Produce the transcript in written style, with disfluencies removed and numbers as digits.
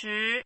十，